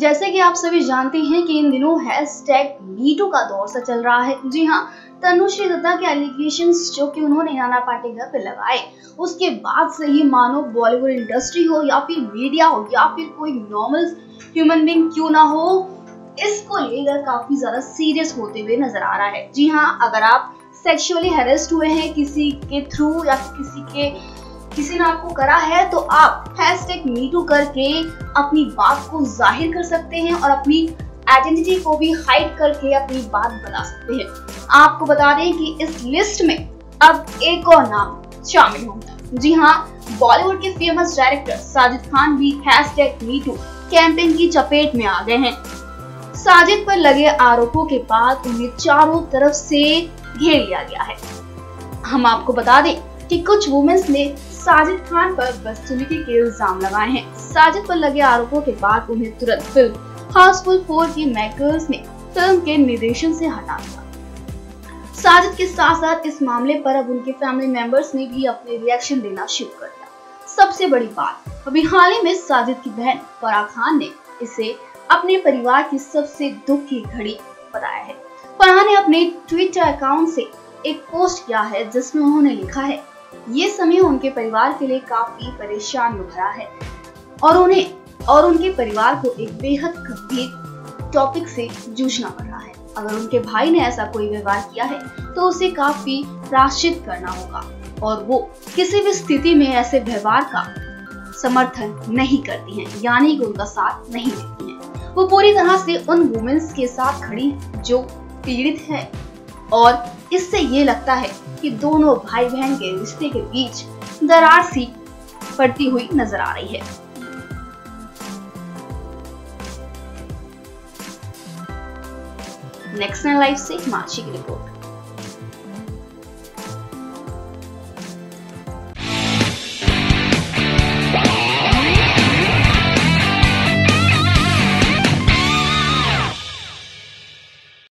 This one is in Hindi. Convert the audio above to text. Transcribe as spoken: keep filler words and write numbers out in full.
जैसे कि आप सभी जानते हैं कि इन दिनों हैशटैग मीटू का दौर सा चल रहा है। जी हाँ, तनुश्री दत्ता के एलिगेशंस जो कि उन्होंने नाना पाटेकर पे लगाए, उसके बाद से ही मानो बॉलीवुड इंडस्ट्री हो या फिर मीडिया हो या फिर कोई नॉर्मल ह्यूमन बीइंग क्यों ना हो, इसको लेकर काफी ज्यादा सीरियस होते हुए नजर आ रहा है। जी हाँ, अगर आप सेक्सुअली हैरेस्ट हुए हैं किसी के थ्रू या किसी के किसी ने आपको करा है तो आप हैशटैग मीटू करके अपनी बात को जाहिर कर सकते हैं और अपनी आइडेंटिटी को भी हाइड करके अपनी बात बता सकते हैं। आपको बता दें कि इस लिस्ट में अब एक और नाम शामिल होगा। जी हाँ, बॉलीवुड के फेमस डायरेक्टर साजिद खान भी हैशटैग मीटू कैंपेन की चपेट में आ गए हैं। साजिद पर लगे आरोपों के बाद उन्हें चारों तरफ से घेर लिया गया है। हम आपको बता दें कि कुछ वुमेन्स ने साजिद खान पर बेस्टिलिटी के इल्जाम लगाए हैं। साजिद पर लगे आरोपों के बाद उन्हें तुरंत फिल्म हाउसफुल फोर के मेकर्स ने फिल्म के निर्देशन से हटा दिया। साजिद के साथ साथ इस मामले पर अब उनके फैमिली मेंबर्स ने भी अपने रिएक्शन देना शुरू कर दिया। सबसे बड़ी बात, अभी हाल ही में साजिद की बहन फराह खान ने इसे अपने परिवार की सबसे दुख की घड़ी बताया है। फराह ने अपने ट्विटर अकाउंट से एक पोस्ट किया है जिसमें उन्होंने लिखा है, ये समय उनके परिवार के लिए काफी परेशान हो रहा है और उन्हें और उनके परिवार को एक बेहद गंभीर टॉपिक से जूझना पड़ रहा है। अगर उनके भाई ने ऐसा कोई व्यवहार किया है तो उसे काफी प्रायश्चित करना होगा और वो किसी भी स्थिति में ऐसे व्यवहार का समर्थन नहीं करती हैं, यानी कि उनका साथ नहीं देती है। वो पूरी तरह से उन वुमेन्स के साथ खड़ी जो पीड़ित है और इससे ये लगता है कि दोनों भाई बहन के रिश्ते के बीच दरार सी पड़ती हुई नजर आ रही है। नेक्स्ट नाइन लाइफ से माशी की रिपोर्ट।